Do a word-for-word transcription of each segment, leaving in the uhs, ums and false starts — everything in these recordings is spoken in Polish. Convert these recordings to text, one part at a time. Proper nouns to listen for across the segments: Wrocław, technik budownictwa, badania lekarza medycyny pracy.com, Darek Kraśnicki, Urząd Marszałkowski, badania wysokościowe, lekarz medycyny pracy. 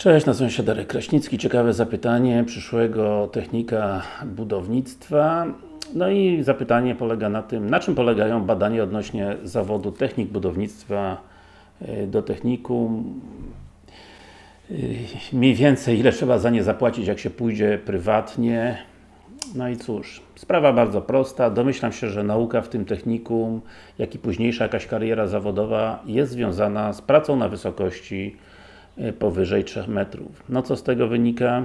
Cześć, nazywam się Darek Kraśnicki. Ciekawe zapytanie przyszłego technika budownictwa. No i zapytanie polega na tym, na czym polegają badania odnośnie zawodu technik budownictwa do technikum. Mniej więcej ile trzeba za nie zapłacić, jak się pójdzie prywatnie. No i cóż, sprawa bardzo prosta. Domyślam się, że nauka w tym technikum, jak i późniejsza jakaś kariera zawodowa jest związana z pracą na wysokości powyżej trzech metrów. No co z tego wynika?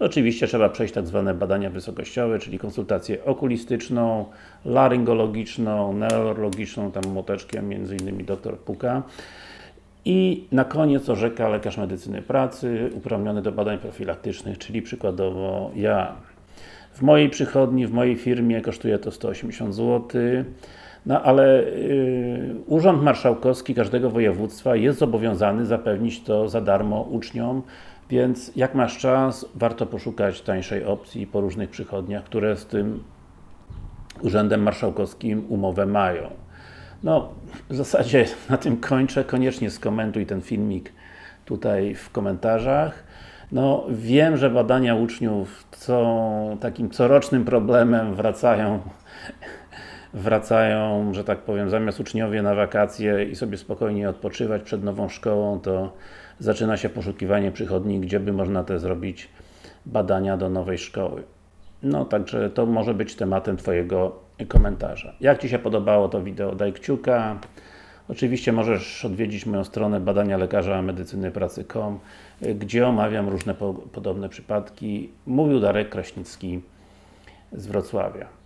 Oczywiście trzeba przejść tak zwane badania wysokościowe, czyli konsultację okulistyczną, laryngologiczną, neurologiczną, tam młoteczkiem między innymi doktor Puka. I na koniec orzeka lekarz medycyny pracy uprawniony do badań profilaktycznych, czyli przykładowo ja. W mojej przychodni, w mojej firmie kosztuje to sto osiemdziesiąt złotych. No ale yy, Urząd Marszałkowski każdego województwa jest zobowiązany zapewnić to za darmo uczniom, więc jak masz czas, warto poszukać tańszej opcji po różnych przychodniach, które z tym Urzędem Marszałkowskim umowę mają. No, w zasadzie na tym kończę. Koniecznie skomentuj ten filmik tutaj w komentarzach. No, wiem, że badania uczniów są takim corocznym problemem, wracają wracają, że tak powiem, zamiast uczniowie na wakacje i sobie spokojnie odpoczywać przed nową szkołą, to zaczyna się poszukiwanie przychodni, gdzie by można te zrobić badania do nowej szkoły. No, także to może być tematem Twojego komentarza. Jak Ci się podobało to wideo, daj kciuka. Oczywiście możesz odwiedzić moją stronę badania lekarza medycyny pracy kropka com, gdzie omawiam różne po, podobne przypadki. Mówił Darek Kraśnicki z Wrocławia.